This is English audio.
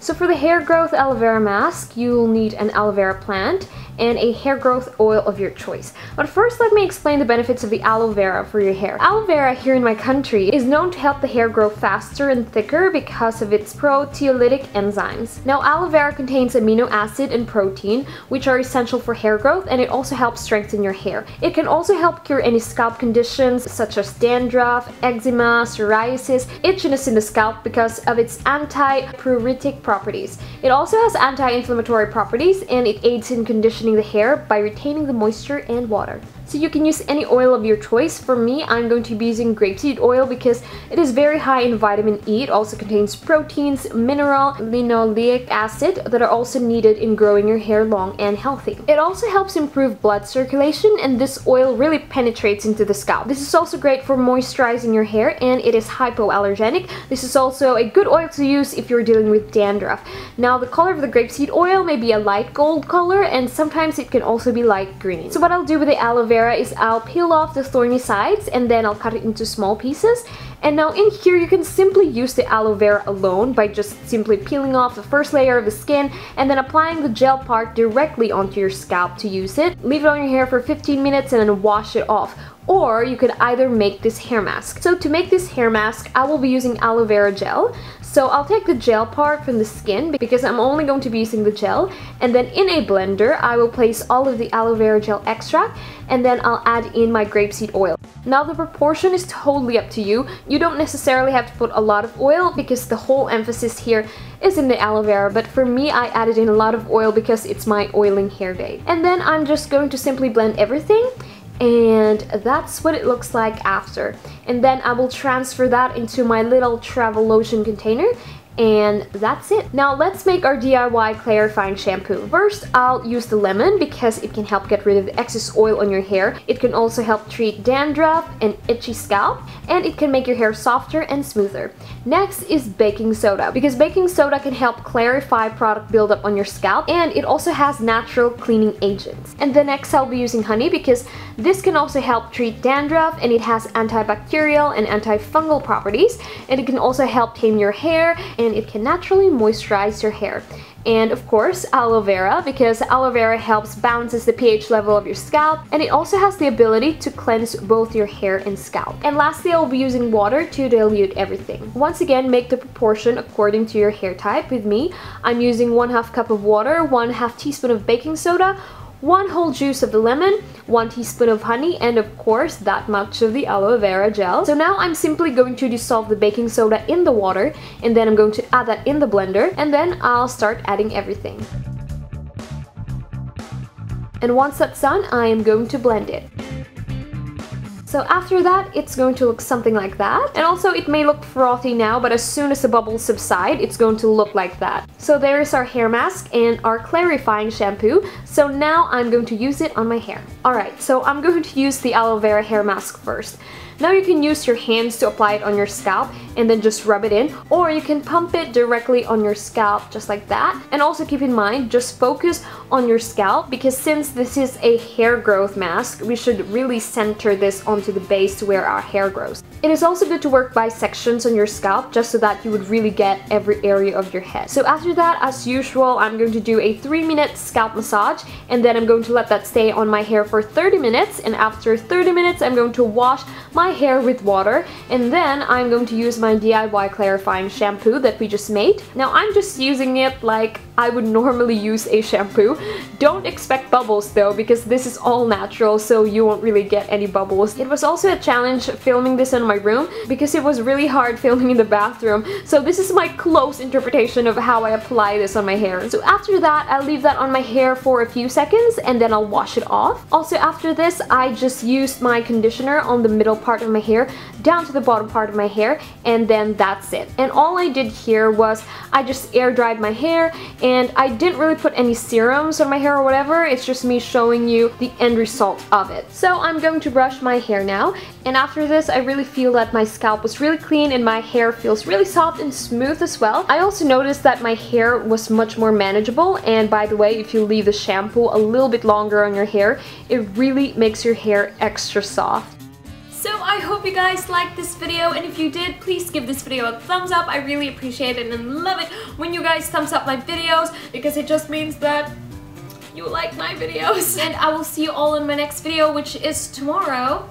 So for the hair growth aloe vera mask, you'll need an aloe vera plant and a hair growth oil of your choice. But first, let me explain the benefits of the aloe vera for your hair. Aloe vera here in my country is known to help the hair grow faster and thicker because of its proteolytic enzymes. Now, aloe vera contains amino acid and protein, which are essential for hair growth, and it also helps strengthen your hair. It can also help cure any scalp conditions such as dandruff, eczema, psoriasis, itchiness in the scalp because of its anti-pruritic properties. It also has anti-inflammatory properties, and it aids in conditioning the hair by retaining the moisture and water. So you can use any oil of your choice. For me, I'm going to be using grapeseed oil because it is very high in vitamin E. It also contains proteins, mineral, linoleic acid that are also needed in growing your hair long and healthy. It also helps improve blood circulation, and this oil really penetrates into the scalp. This is also great for moisturizing your hair, and it is hypoallergenic. This is also a good oil to use if you're dealing with dandruff. Now, the color of the grapeseed oil may be a light gold color, and sometimes it can also be light green. So what I'll do with the aloe vera is I'll peel off the thorny sides, and then I'll cut it into small pieces. And now in here, you can simply use the aloe vera alone by just simply peeling off the first layer of the skin and then applying the gel part directly onto your scalp to use it. Leave it on your hair for 15 minutes and then wash it off. Or you could either make this hair mask. So to make this hair mask, I will be using aloe vera gel. So I'll take the gel part from the skin because I'm only going to be using the gel, and then in a blender I will place all of the aloe vera gel extract, and then I'll add in my grapeseed oil. Now, the proportion is totally up to you. You don't necessarily have to put a lot of oil because the whole emphasis here is in the aloe vera, but for me, I added in a lot of oil because it's my oiling hair day. And then I'm just going to simply blend everything, and that's what it looks like after. And then I will transfer that into my little travel lotion container, and that's it. Now let's make our DIY clarifying shampoo. First, I'll use the lemon because it can help get rid of the excess oil on your hair. It can also help treat dandruff and itchy scalp, and it can make your hair softer and smoother. Next is baking soda, because baking soda can help clarify product buildup on your scalp, and it also has natural cleaning agents. And then next, I'll be using honey because this can also help treat dandruff, and it has antibacterial and antifungal properties, and it can also help tame your hair, and it can naturally moisturize your hair. And of course, aloe vera, because aloe vera helps balances the pH level of your scalp, and it also has the ability to cleanse both your hair and scalp. And lastly, I'll be using water to dilute everything. Once again, make the proportion according to your hair type. With me, I'm using 1/2 cup of water, 1/2 teaspoon of baking soda, 1 whole juice of the lemon, 1 teaspoon of honey, and of course that much of the aloe vera gel. So now I'm simply going to dissolve the baking soda in the water, and then I'm going to add that in the blender, and then I'll start adding everything. And once that's done, I am going to blend it. So after that, it's going to look something like that. And also, it may look frothy now, but as soon as the bubbles subside, it's going to look like that. So there is our hair mask and our clarifying shampoo. So now I'm going to use it on my hair. Alright, so I'm going to use the aloe vera hair mask first. Now you can use your hands to apply it on your scalp and then just rub it in, or you can pump it directly on your scalp just like that. And also keep in mind, just focus on your scalp because since this is a hair growth mask, we should really center this onto the base where our hair grows. It is also good to work by sections on your scalp just so that you would really get every area of your head. So after that, as usual, I'm going to do a 3-minute scalp massage, and then I'm going to let that stay on my hair for 30 minutes. And after 30 minutes, I'm going to wash my hair with water, and then I'm going to use my DIY clarifying shampoo that we just made. Now I'm just using it like I would normally use a shampoo. Don't expect bubbles though, because this is all natural, so you won't really get any bubbles. It was also a challenge filming this in my room because it was really hard filming in the bathroom, so this is my close interpretation of how I apply this on my hair. So after that, I leave that on my hair for a few seconds, and then I'll wash it off. Also after this, I just used my conditioner on the middle part of my hair down to the bottom part of my hair, and then that's it. And all I did here was I just air dried my hair, and I didn't really put any serums on my hair or whatever. It's just me showing you the end result of it. So I'm going to brush my hair now, and after this I really feel that my scalp was really clean and my hair feels really soft and smooth as well. I also noticed that my hair was much more manageable, and by the way, if you leave the shampoo a little bit longer on your hair, it really makes your hair extra soft. So I hope you guys liked this video, and if you did, please give this video a thumbs up. I really appreciate it and love it when you guys thumbs up my videos, because it just means that you like my videos. And I will see you all in my next video, which is tomorrow.